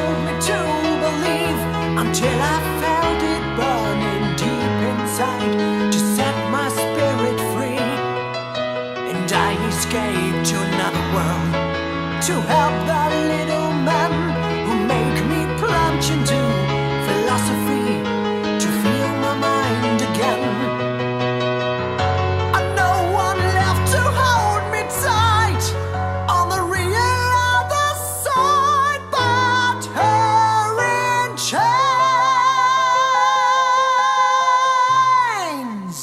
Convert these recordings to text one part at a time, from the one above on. told me to believe until I felt it burning deep inside to set my spirit free. And I escaped to another world to help that little man who made me plunge into philosophy to feel my mind again. And no one left to hold me tight on the real other side but her in chains.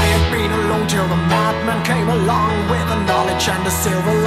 I had been alone till the madman came along with the knowledge and the silver